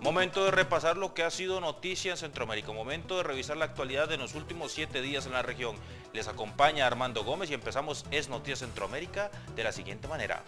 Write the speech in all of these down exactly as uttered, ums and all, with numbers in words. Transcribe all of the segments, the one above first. Momento de repasar lo que ha sido noticia en Centroamérica, momento de revisar la actualidad de los últimos siete días en la región. Les acompaña Armando Gómez y empezamos Es Noticias Centroamérica de la siguiente manera.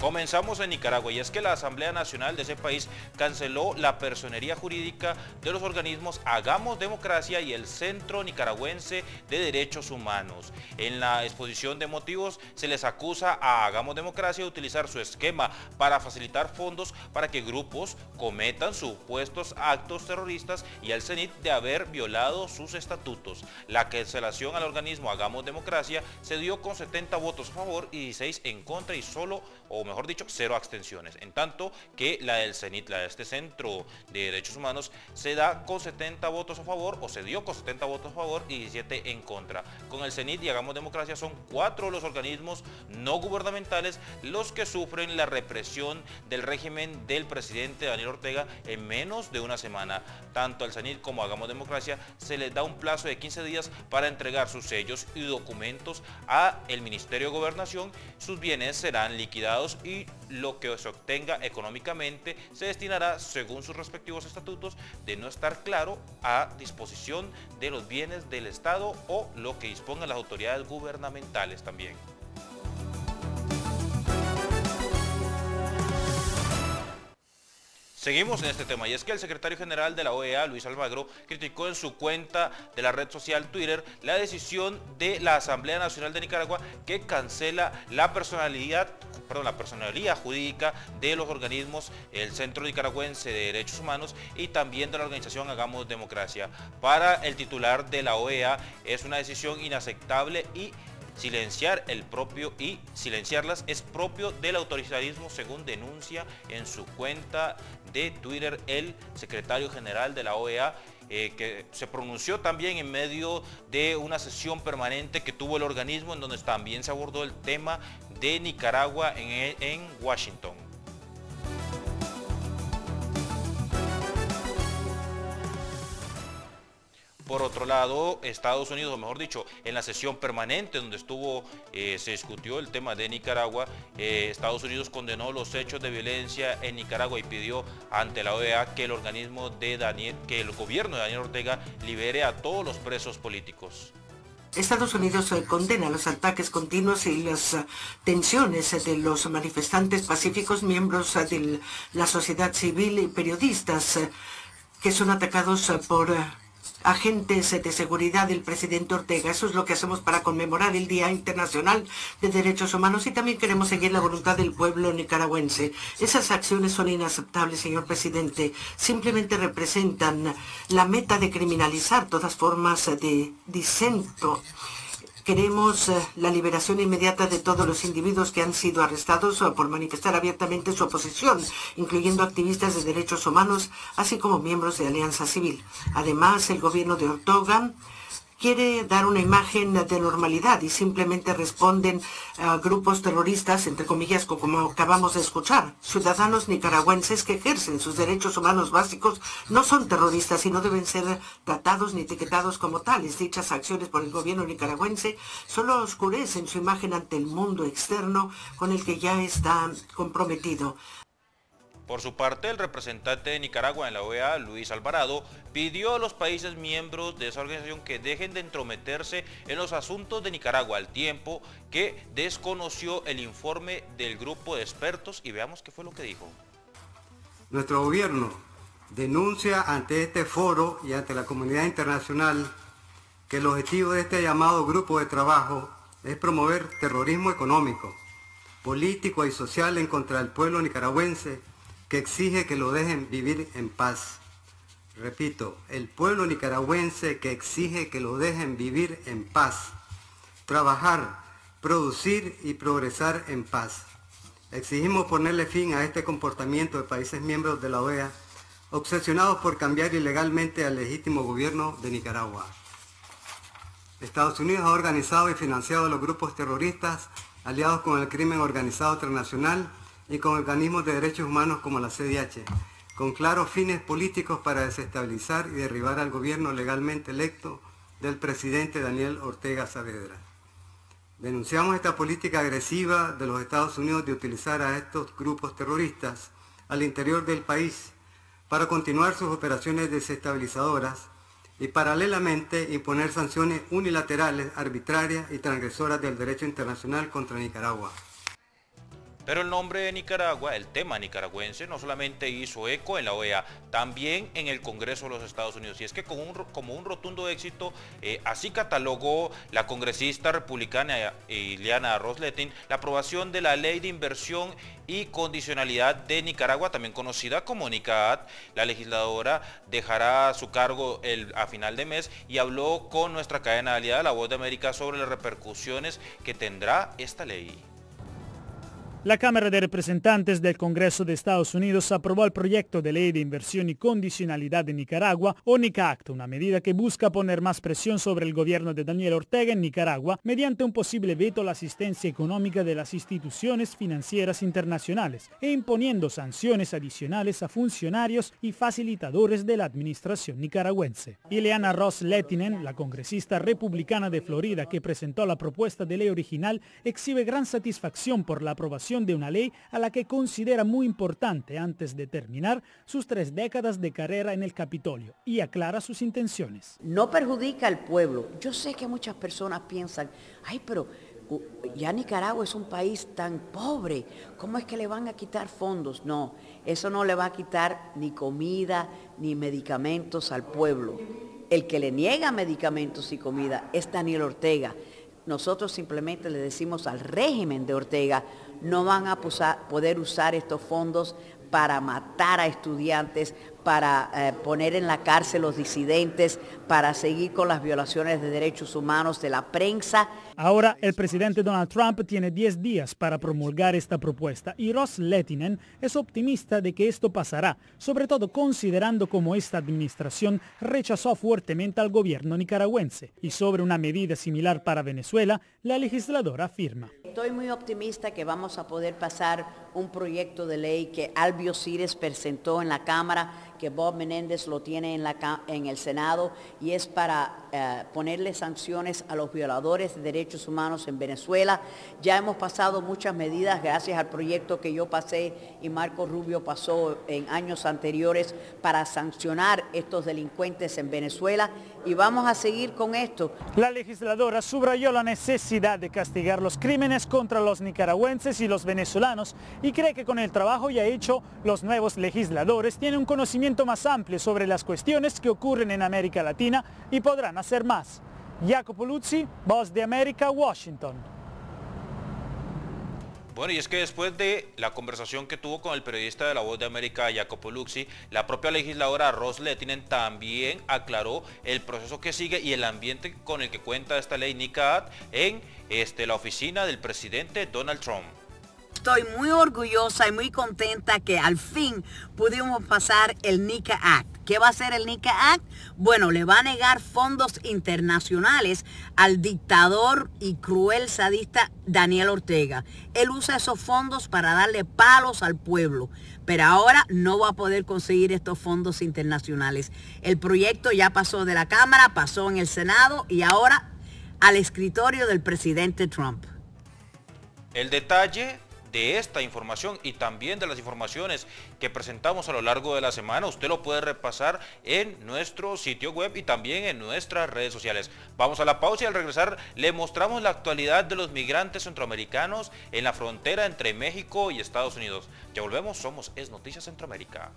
Comenzamos en Nicaragua y es que la Asamblea Nacional de ese país canceló la personería jurídica de los organismos Hagamos Democracia y el Centro Nicaragüense de Derechos Humanos. En la exposición de motivos se les acusa a Hagamos Democracia de utilizar su esquema para facilitar fondos para que grupos cometan supuestos actos terroristas y al CENIT de haber violado sus estatutos. La cancelación al organismo Hagamos Democracia se dio con setenta votos a favor y dieciséis en contra y solo, o mejor mejor dicho, cero abstenciones, en tanto que la del CENIT, la de este Centro de Derechos Humanos, se da con setenta votos a favor, o se dio con setenta votos a favor y diecisiete en contra. Con el CENIT y Hagamos Democracia son cuatro los organismos no gubernamentales los que sufren la represión del régimen del presidente Daniel Ortega en menos de una semana. Tanto al CENIT como a Hagamos Democracia se les da un plazo de quince días para entregar sus sellos y documentos al Ministerio de Gobernación, sus bienes serán liquidados y lo que se obtenga económicamente se destinará, según sus respectivos estatutos, de no estar claro, a disposición de los bienes del Estado o lo que dispongan las autoridades gubernamentales también. Seguimos en este tema y es que el secretario general de la O E A, Luis Almagro, criticó en su cuenta de la red social Twitter la decisión de la Asamblea Nacional de Nicaragua que cancela la personalidad, perdón, la personalidad jurídica de los organismos, el Centro Nicaragüense de Derechos Humanos y también de la organización Hagamos Democracia. Para el titular de la O E A es una decisión inaceptable y Silenciar el propio y silenciarlas es propio del autoritarismo, según denuncia en su cuenta de Twitter el secretario general de la O E A, eh, que se pronunció también en medio de una sesión permanente que tuvo el organismo en donde también se abordó el tema de Nicaragua en, en Washington. Por otro lado, Estados Unidos, o mejor dicho, en la sesión permanente donde estuvo, eh, se discutió el tema de Nicaragua, eh, Estados Unidos condenó los hechos de violencia en Nicaragua y pidió ante la O E A que el organismo de Daniel, que el gobierno de Daniel Ortega libere a todos los presos políticos. Estados Unidos condena los ataques continuos y las tensiones de los manifestantes pacíficos, miembros de la sociedad civil y periodistas que son atacados por agentes de seguridad del presidente Ortega. Eso es lo que hacemos para conmemorar el Día Internacional de Derechos Humanos y también queremos seguir la voluntad del pueblo nicaragüense. Esas acciones son inaceptables, señor presidente. Simplemente representan la meta de criminalizar todas formas de disento. Queremos la liberación inmediata de todos los individuos que han sido arrestados por manifestar abiertamente su oposición, incluyendo activistas de derechos humanos, así como miembros de Alianza Civil. Además, el gobierno de Ortega quiere dar una imagen de normalidad y simplemente responden a grupos terroristas, entre comillas, como acabamos de escuchar. Ciudadanos nicaragüenses que ejercen sus derechos humanos básicos no son terroristas y no deben ser tratados ni etiquetados como tales. Dichas acciones por el gobierno nicaragüense solo oscurecen su imagen ante el mundo externo con el que ya está comprometido. Por su parte, el representante de Nicaragua en la O E A, Luis Alvarado, pidió a los países miembros de esa organización que dejen de entrometerse en los asuntos de Nicaragua al tiempo que desconoció el informe del grupo de expertos y veamos qué fue lo que dijo. Nuestro gobierno denuncia ante este foro y ante la comunidad internacional que el objetivo de este llamado grupo de trabajo es promover terrorismo económico, político y social en contra del pueblo nicaragüense, que exige que lo dejen vivir en paz. Repito, el pueblo nicaragüense que exige que lo dejen vivir en paz, trabajar, producir y progresar en paz. Exigimos ponerle fin a este comportamiento de países miembros de la O E A, obsesionados por cambiar ilegalmente al legítimo gobierno de Nicaragua. Estados Unidos ha organizado y financiado a los grupos terroristas aliados con el crimen organizado transnacional y con organismos de derechos humanos como la C D H, con claros fines políticos para desestabilizar y derribar al gobierno legalmente electo del presidente Daniel Ortega Saavedra. Denunciamos esta política agresiva de los Estados Unidos de utilizar a estos grupos terroristas al interior del país para continuar sus operaciones desestabilizadoras y paralelamente imponer sanciones unilaterales, arbitrarias y transgresoras del derecho internacional contra Nicaragua. Pero el nombre de Nicaragua, el tema nicaragüense, no solamente hizo eco en la O E A, también en el Congreso de los Estados Unidos. Y es que con un, como un rotundo éxito, eh, así catalogó la congresista republicana Ileana Ros-Lehtinen la aprobación de la Ley de Inversión y Condicionalidad de Nicaragua, también conocida como NICAD. La legisladora dejará su cargo el, a final de mes y habló con nuestra cadena aliada La Voz de América sobre las repercusiones que tendrá esta ley. La Cámara de Representantes del Congreso de Estados Unidos aprobó el proyecto de Ley de Inversión y Condicionalidad de Nicaragua, o NICA Act, una medida que busca poner más presión sobre el gobierno de Daniel Ortega en Nicaragua mediante un posible veto a la asistencia económica de las instituciones financieras internacionales e imponiendo sanciones adicionales a funcionarios y facilitadores de la administración nicaragüense. Ileana Ros-Lehtinen, la congresista republicana de Florida que presentó la propuesta de ley original, exhibe gran satisfacción por la aprobación de una ley a la que considera muy importante antes de terminar sus tres décadas de carrera en el Capitolio, y aclara sus intenciones. No perjudica al pueblo. Yo sé que muchas personas piensan, ay, pero ya Nicaragua es un país tan pobre, ¿cómo es que le van a quitar fondos? No, eso no le va a quitar ni comida ni medicamentos al pueblo. El que le niega medicamentos y comida es Daniel Ortega. Nosotros simplemente le decimos al régimen de Ortega, no van a poder usar estos fondos para matar a estudiantes, para eh, poner en la cárcel los disidentes, para seguir con las violaciones de derechos humanos de la prensa. Ahora el presidente Donald Trump tiene diez días para promulgar esta propuesta y Ros-Lehtinen es optimista de que esto pasará, sobre todo considerando cómo esta administración rechazó fuertemente al gobierno nicaragüense. Y sobre una medida similar para Venezuela, la legisladora afirma. Estoy muy optimista que vamos a poder pasar un proyecto de ley que Albio Sires presentó en la Cámara, que Bob Menéndez lo tiene en, la, en el Senado, y es para eh, ponerle sanciones a los violadores de derechos humanos en Venezuela. Ya hemos pasado muchas medidas gracias al proyecto que yo pasé y Marco Rubio pasó en años anteriores para sancionar estos delincuentes en Venezuela, y vamos a seguir con esto. La legisladora subrayó la necesidad de castigar los crímenes contra los nicaragüenses y los venezolanos y cree que con el trabajo ya hecho los nuevos legisladores tienen un conocimiento más amplio sobre las cuestiones que ocurren en América Latina y podrán hacer más. Jacopo Luzzi, Voz de América, Washington. Bueno, y es que después de la conversación que tuvo con el periodista de La Voz de América, Jacopo Luzzi, la propia legisladora Ros-Lehtinen también aclaró el proceso que sigue y el ambiente con el que cuenta esta ley NICAD en este, la oficina del presidente Donald Trump. Estoy muy orgullosa y muy contenta que al fin pudimos pasar el NICA Act. ¿Qué va a hacer el NICA Act? Bueno, le va a negar fondos internacionales al dictador y cruel sadista Daniel Ortega. Él usa esos fondos para darle palos al pueblo, pero ahora no va a poder conseguir estos fondos internacionales. El proyecto ya pasó de la Cámara, pasó en el Senado y ahora al escritorio del presidente Trump. El detalle de esta información y también de las informaciones que presentamos a lo largo de la semana, usted lo puede repasar en nuestro sitio web y también en nuestras redes sociales. Vamos a la pausa y al regresar le mostramos la actualidad de los migrantes centroamericanos en la frontera entre México y Estados Unidos. Ya volvemos, somos Es Noticias Centroamérica.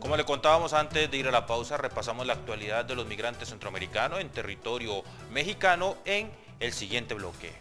Como le contábamos antes de ir a la pausa, repasamos la actualidad de los migrantes centroamericanos en territorio mexicano en el siguiente bloque.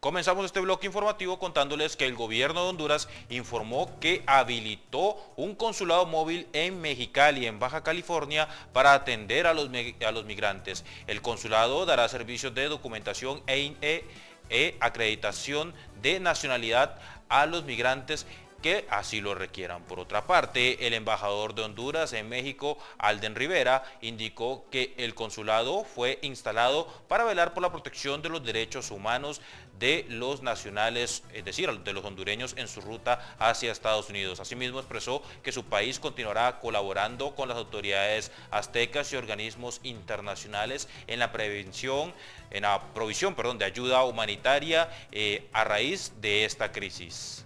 Comenzamos este bloque informativo contándoles que el gobierno de Honduras informó que habilitó un consulado móvil en Mexicali, en Baja California, para atender a los, a los migrantes. El consulado dará servicios de documentación e, e, e acreditación de nacionalidad a los migrantes que así lo requieran. Por otra parte, el embajador de Honduras en México, Alden Rivera, indicó que el consulado fue instalado para velar por la protección de los derechos humanos de los nacionales, es decir, de los hondureños en su ruta hacia Estados Unidos. Asimismo, expresó que su país continuará colaborando con las autoridades aztecas y organismos internacionales en la prevención, en la provisión, perdón, de ayuda humanitaria eh, a raíz de esta crisis.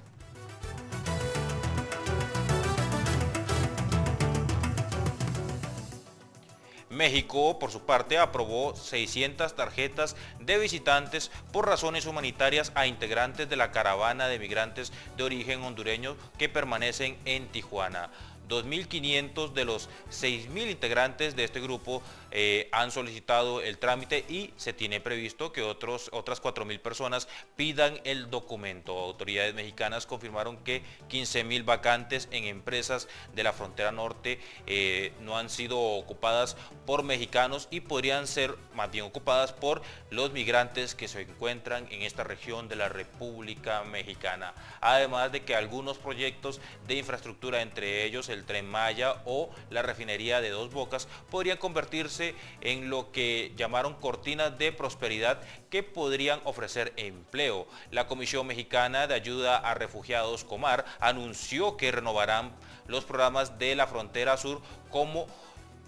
México, por su parte, aprobó seiscientas tarjetas de visitantes por razones humanitarias a integrantes de la caravana de migrantes de origen hondureño que permanecen en Tijuana. dos mil quinientos de los seis mil integrantes de este grupo eh, han solicitado el trámite y se tiene previsto que otros, otras cuatro mil personas pidan el documento. Autoridades mexicanas confirmaron que quince mil vacantes en empresas de la frontera norte eh, no han sido ocupadas por mexicanos y podrían ser más bien ocupadas por los migrantes que se encuentran en esta región de la República Mexicana. Además de que algunos proyectos de infraestructura, entre ellos el Tren Maya o la refinería de Dos Bocas, podrían convertirse en lo que llamaron cortinas de prosperidad que podrían ofrecer empleo. La Comisión Mexicana de Ayuda a Refugiados, Comar, anunció que renovarán los programas de la frontera sur como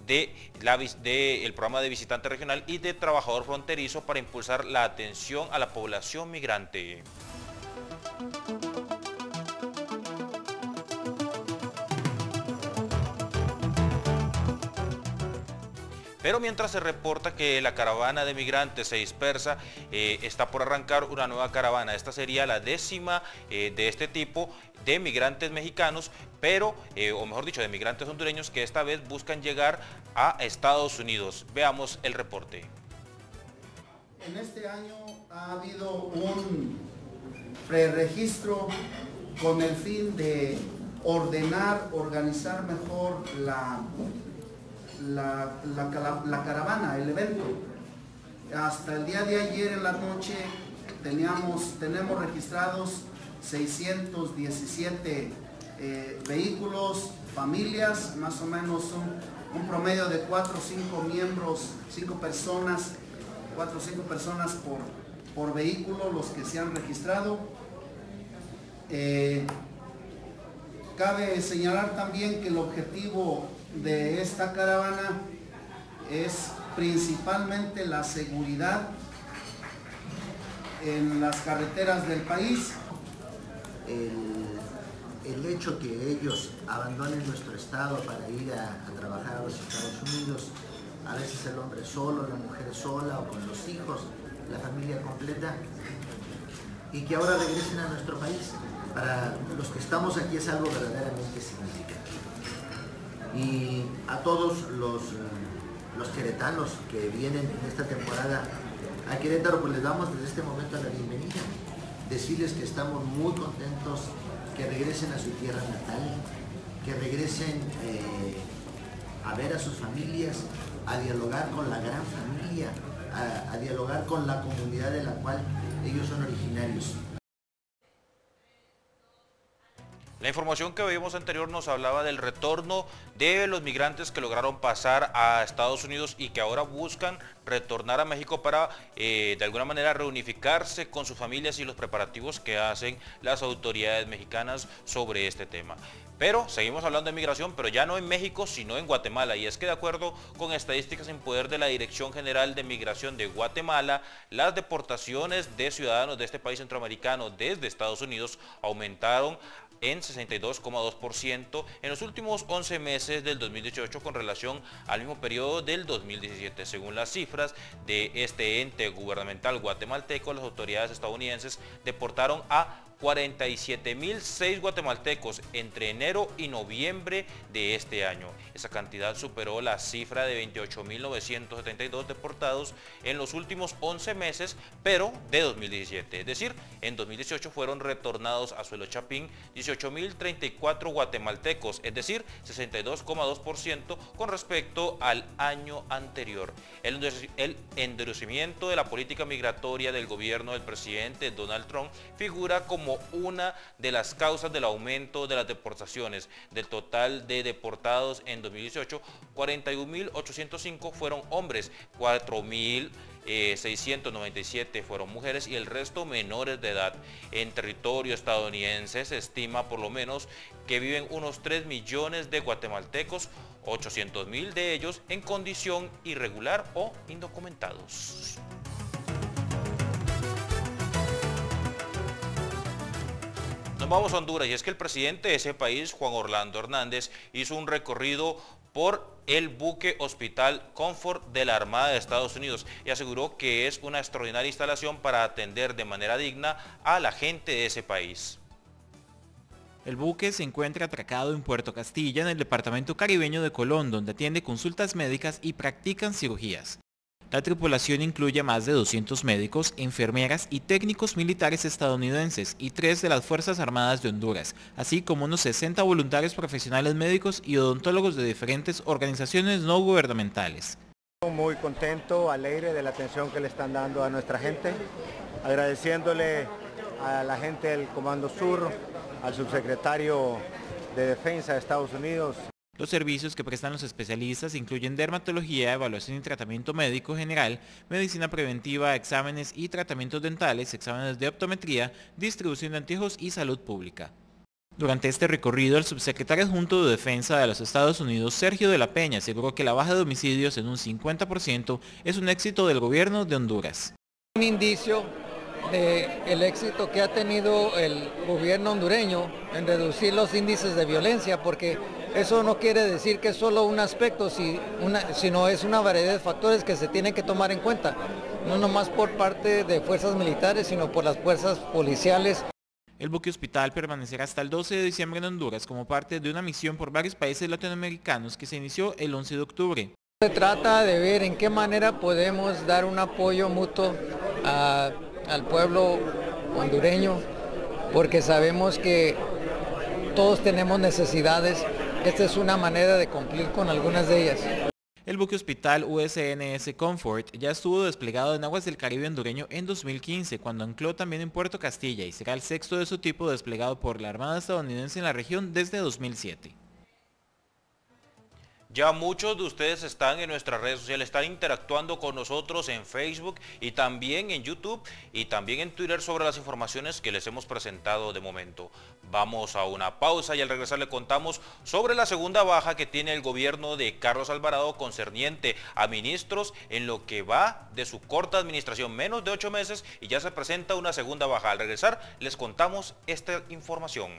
de la, de el programa de visitante regional y de trabajador fronterizo para impulsar la atención a la población migrante. Pero mientras se reporta que la caravana de migrantes se dispersa, eh, está por arrancar una nueva caravana. Esta sería la décima eh, de este tipo de migrantes mexicanos, pero, eh, o mejor dicho, de migrantes hondureños que esta vez buscan llegar a Estados Unidos. Veamos el reporte. En este año ha habido un preregistro con el fin de ordenar, organizar mejor la... La, la, la, la caravana, el evento. Hasta el día de ayer en la noche teníamos, tenemos registrados seiscientos diecisiete eh, vehículos, familias, más o menos un, un promedio de cuatro o cinco miembros, cinco personas, cuatro o cinco personas por, por vehículo los que se han registrado. Eh, cabe señalar también que el objetivo de esta caravana es principalmente la seguridad en las carreteras del país. El, el hecho que ellos abandonen nuestro estado para ir a, a trabajar a los Estados Unidos, a veces el hombre solo, la mujer sola o con los hijos, la familia completa, y que ahora regresen a nuestro país, para los que estamos aquí es algo verdaderamente significativo. Y a todos los, los queretanos que vienen en esta temporada a Querétaro, pues les damos desde este momento la bienvenida. Decirles que estamos muy contentos, que regresen a su tierra natal, que regresen eh, a ver a sus familias, a dialogar con la gran familia, a, a dialogar con la comunidad de la cual ellos son originarios. La información que veíamos anterior nos hablaba del retorno de los migrantes que lograron pasar a Estados Unidos y que ahora buscan retornar a México para eh, de alguna manera reunificarse con sus familias y los preparativos que hacen las autoridades mexicanas sobre este tema. Pero seguimos hablando de migración, pero ya no en México, sino en Guatemala. Y es que de acuerdo con estadísticas en poder de la Dirección General de Migración de Guatemala, las deportaciones de ciudadanos de este país centroamericano desde Estados Unidos aumentaron en sesenta y dos coma dos por ciento en los últimos once meses del dos mil dieciocho con relación al mismo periodo del dos mil diecisiete. Según las cifras de este ente gubernamental guatemalteco, las autoridades estadounidenses deportaron a cuarenta y siete mil seis guatemaltecos entre enero y noviembre de este año. Esa cantidad superó la cifra de veintiocho mil novecientos setenta y dos deportados en los últimos once meses, pero de dos mil diecisiete. Es decir, en dos mil dieciocho fueron retornados a suelo chapín dieciocho dieciocho mil treinta y cuatro guatemaltecos, es decir, sesenta y dos coma dos por ciento con respecto al año anterior. El endurecimiento de la política migratoria del gobierno del presidente Donald Trump figura como una de las causas del aumento de las deportaciones. Del total de deportados en dos mil dieciocho, cuarenta y un mil ochocientos cinco fueron hombres, cuatro mil seiscientos noventa y siete fueron mujeres y el resto menores de edad. En territorio estadounidense se estima por lo menos que viven unos tres millones de guatemaltecos, ochocientos mil de ellos en condición irregular o indocumentados. Nos vamos a Honduras y es que el presidente de ese país, Juan Orlando Hernández, hizo un recorrido por el buque hospital Comfort de la Armada de Estados Unidos y aseguró que es una extraordinaria instalación para atender de manera digna a la gente de ese país. El buque se encuentra atracado en Puerto Castilla, en el departamento caribeño de Colón, donde atiende consultas médicas y practican cirugías. La tripulación incluye a más de doscientos médicos, enfermeras y técnicos militares estadounidenses y tres de las Fuerzas Armadas de Honduras, así como unos sesenta voluntarios profesionales médicos y odontólogos de diferentes organizaciones no gubernamentales. Muy contento, alegre de la atención que le están dando a nuestra gente, agradeciéndole a la gente del Comando Sur, al subsecretario de Defensa de Estados Unidos. Los servicios que prestan los especialistas incluyen dermatología, evaluación y tratamiento médico general, medicina preventiva, exámenes y tratamientos dentales, exámenes de optometría, distribución de anteojos y salud pública. Durante este recorrido, el subsecretario adjunto de Defensa de los Estados Unidos, Sergio de la Peña, aseguró que la baja de homicidios en un cincuenta por ciento es un éxito del gobierno de Honduras. Un indicio del éxito que ha tenido el gobierno hondureño en reducir los índices de violencia, porque eso no quiere decir que es solo un aspecto, sino es una variedad de factores que se tienen que tomar en cuenta, no nomás por parte de fuerzas militares, sino por las fuerzas policiales. El buque hospital permanecerá hasta el doce de diciembre en Honduras como parte de una misión por varios países latinoamericanos que se inició el once de octubre. Se trata de ver en qué manera podemos dar un apoyo mutuo a, al pueblo hondureño, porque sabemos que todos tenemos necesidades. Esta es una manera de cumplir con algunas de ellas. El buque hospital U S N S Comfort ya estuvo desplegado en aguas del Caribe hondureño en dos mil quince, cuando ancló también en Puerto Castilla, y será el sexto de su tipo desplegado por la Armada estadounidense en la región desde dos mil siete. Ya muchos de ustedes están en nuestras redes sociales, están interactuando con nosotros en Facebook y también en YouTube y también en Twitter sobre las informaciones que les hemos presentado de momento. Vamos a una pausa y al regresar le contamos sobre la segunda baja que tiene el gobierno de Carlos Alvarado concerniente a ministros en lo que va de su corta administración, menos de ocho meses y ya se presenta una segunda baja. Al regresar les contamos esta información.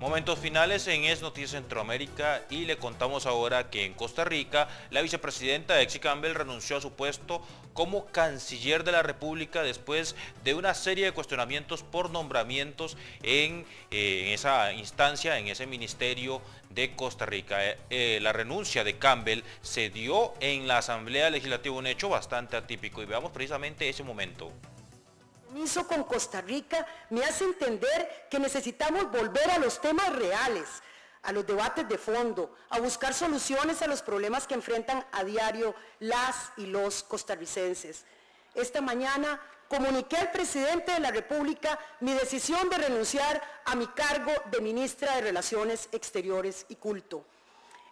Momentos finales en Es Noticias Centroamérica y le contamos ahora que en Costa Rica la vicepresidenta Epsy Campbell renunció a su puesto como canciller de la República después de una serie de cuestionamientos por nombramientos en, eh, en esa instancia, en ese ministerio de Costa Rica. Eh, eh, la renuncia de Campbell se dio en la Asamblea Legislativa, un hecho bastante atípico, y veamos precisamente ese momento. El compromiso con Costa Rica me hace entender que necesitamos volver a los temas reales, a los debates de fondo, a buscar soluciones a los problemas que enfrentan a diario las y los costarricenses. Esta mañana comuniqué al presidente de la República mi decisión de renunciar a mi cargo de ministra de Relaciones Exteriores y Culto.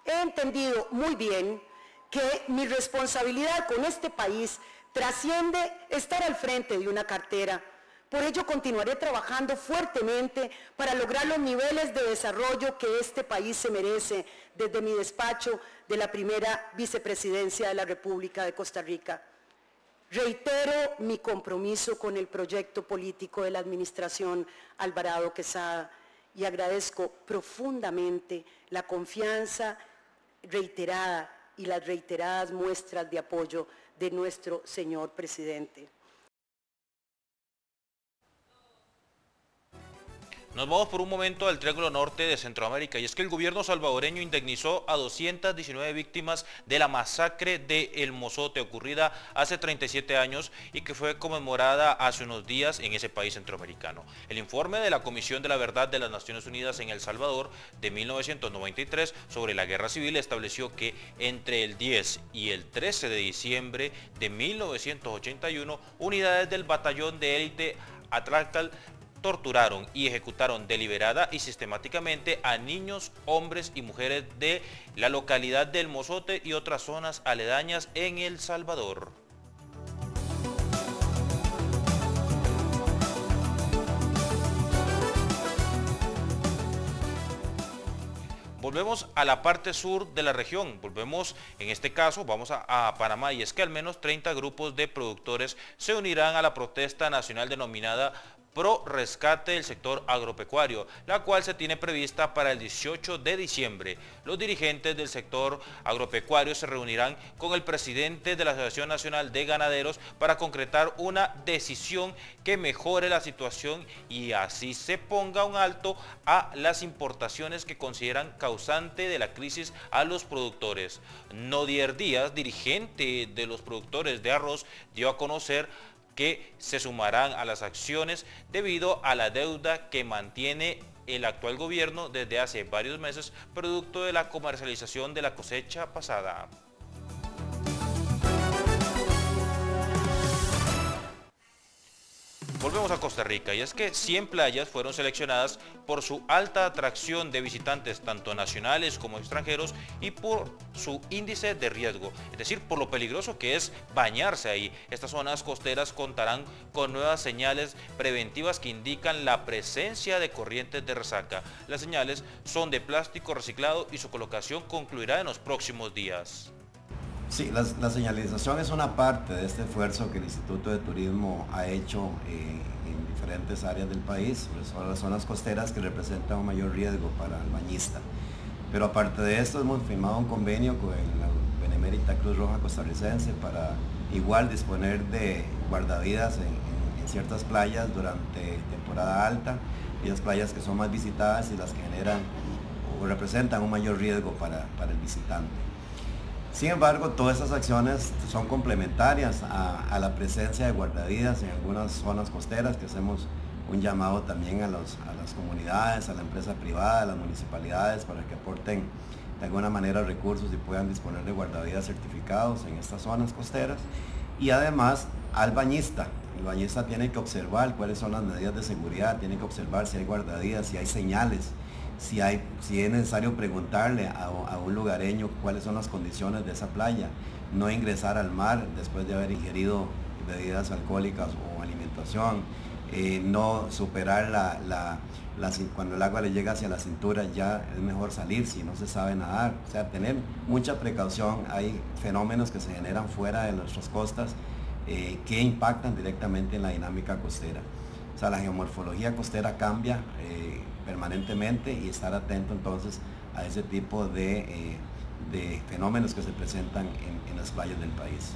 He entendido muy bien que mi responsabilidad con este país trasciende estar al frente de una cartera. Por ello continuaré trabajando fuertemente para lograr los niveles de desarrollo que este país se merece desde mi despacho de la primera vicepresidencia de la República de Costa Rica. Reitero mi compromiso con el proyecto político de la administración Alvarado Quesada y agradezco profundamente la confianza reiterada y las reiteradas muestras de apoyo de nuestro señor presidente. Nos vamos por un momento al Triángulo Norte de Centroamérica, y es que el gobierno salvadoreño indemnizó a doscientas diecinueve víctimas de la masacre de El Mozote, ocurrida hace treinta y siete años y que fue conmemorada hace unos días en ese país centroamericano. El informe de la Comisión de la Verdad de las Naciones Unidas en El Salvador de mil novecientos noventa y tres sobre la guerra civil estableció que entre el diez y el trece de diciembre de mil novecientos ochenta y uno, unidades del batallón de élite Atlacatl torturaron y ejecutaron deliberada y sistemáticamente a niños, hombres y mujeres de la localidad de El Mozote y otras zonas aledañas en El Salvador. Volvemos a la parte sur de la región, volvemos, en este caso vamos a, a Panamá, y es que al menos treinta grupos de productores se unirán a la protesta nacional denominada Pro Rescate del Sector Agropecuario, la cual se tiene prevista para el dieciocho de diciembre. Los dirigentes del sector agropecuario se reunirán con el presidente de la Asociación Nacional de Ganaderos para concretar una decisión que mejore la situación y así se ponga un alto a las importaciones que consideran causante de la crisis a los productores. Nodier Díaz, dirigente de los productores de arroz, dio a conocer que se sumarán a las acciones debido a la deuda que mantiene el actual gobierno desde hace varios meses, producto de la comercialización de la cosecha pasada. Volvemos a Costa Rica, y es que cien playas fueron seleccionadas por su alta atracción de visitantes tanto nacionales como extranjeros y por su índice de riesgo, es decir, por lo peligroso que es bañarse ahí. Estas zonas costeras contarán con nuevas señales preventivas que indican la presencia de corrientes de resaca. Las señales son de plástico reciclado y su colocación concluirá en los próximos días. Sí, la, la señalización es una parte de este esfuerzo que el Instituto de Turismo ha hecho eh, en diferentes áreas del país, sobre todo las zonas costeras que representan un mayor riesgo para el bañista. Pero aparte de esto, hemos firmado un convenio con la Benemérita Cruz Roja Costarricense para igual disponer de guardavidas en, en, en ciertas playas durante temporada alta, y las playas que son más visitadas y las que generan o representan un mayor riesgo para, para el visitante. Sin embargo, todas estas acciones son complementarias a, a la presencia de guardavidas en algunas zonas costeras, que hacemos un llamado también a, los, a las comunidades, a la empresa privada, a las municipalidades, para que aporten de alguna manera recursos y puedan disponer de guardavidas certificados en estas zonas costeras. Y además al bañista. El bañista tiene que observar cuáles son las medidas de seguridad, tiene que observar si hay guardavidas, si hay señales. Si, hay, si es necesario preguntarle a, a un lugareño cuáles son las condiciones de esa playa, no ingresar al mar después de haber ingerido bebidas alcohólicas o alimentación, eh, no superar la, la, la, cuando el agua le llega hacia la cintura ya es mejor salir si no se sabe nadar, o sea, tener mucha precaución. Hay fenómenos que se generan fuera de nuestras costas eh, que impactan directamente en la dinámica costera, o sea, la geomorfología costera cambia eh, permanentemente, y estar atento entonces a ese tipo de, eh, de fenómenos que se presentan en, en las playas del país.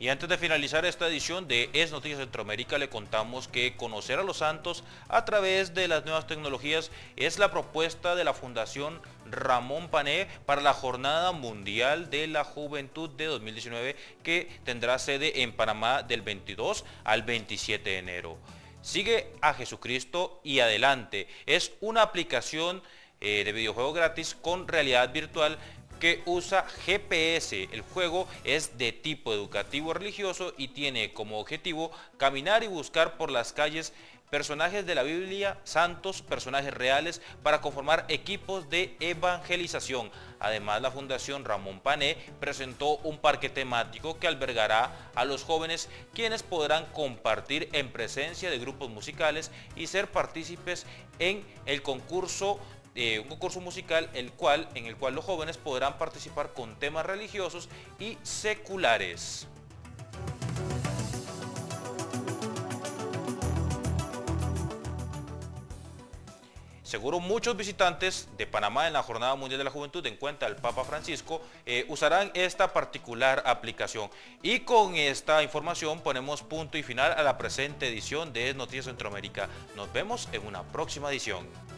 Y antes de finalizar esta edición de Es Noticias Centroamérica, le contamos que conocer a los santos a través de las nuevas tecnologías es la propuesta de la Fundación Ramón Pané para la Jornada Mundial de la Juventud de dos mil diecinueve, que tendrá sede en Panamá del veintidós al veintisiete de enero. Sigue a Jesucristo y adelante. Es una aplicación eh, de videojuego gratis con realidad virtual que usa G P S. El juego es de tipo educativo religioso y tiene como objetivo caminar y buscar por las calles personajes de la Biblia, santos, personajes reales, para conformar equipos de evangelización. Además, la Fundación Ramón Pané presentó un parque temático que albergará a los jóvenes, quienes podrán compartir en presencia de grupos musicales y ser partícipes en el concurso Eh, un concurso musical el cual, en el cual los jóvenes podrán participar con temas religiosos y seculares. Seguro muchos visitantes de Panamá en la Jornada Mundial de la Juventud, en cuenta del Papa Francisco, eh, usarán esta particular aplicación. Y con esta información ponemos punto y final a la presente edición de Noticias Centroamérica. Nos vemos en una próxima edición.